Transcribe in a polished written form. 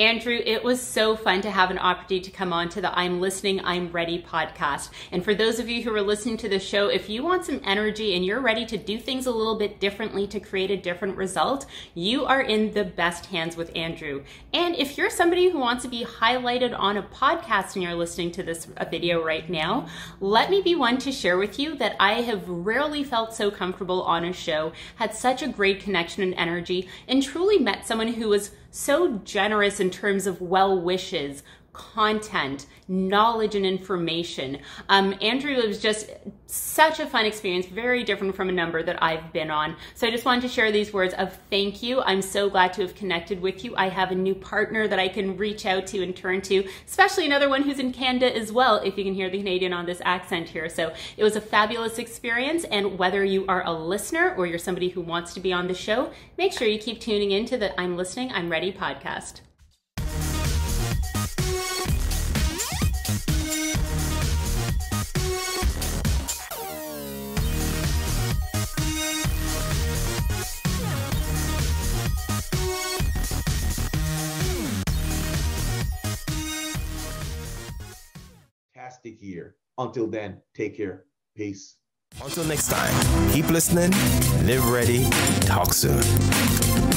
Andrew, it was so fun to have an opportunity to come on to the I'm Listening, I'm Ready podcast. And for those of you who are listening to the show, if you want some energy and you're ready to do things a little bit differently to create a different result, you are in the best hands with Andrew. And if you're somebody who wants to be highlighted on a podcast and you're listening to this video right now, let me be one to share with you that I have rarely felt so comfortable on a show, had such a great connection and energy, and truly met someone who was so generous in terms of well wishes, content, knowledge, and information. Andrew, it was just such a fun experience, very different from a number that I've been on. So I just wanted to share these words of thank you. I'm so glad to have connected with you. I have a new partner that I can reach out to and turn to, especially another one who's in Canada as well, if you can hear the Canadian on this accent here. So it was a fabulous experience, and whether you are a listener or you're somebody who wants to be on the show, make sure you keep tuning into the I'm Listening, I'm Ready podcast. Year. Until then, take care. Peace. Until next time, keep listening, live ready, talk soon.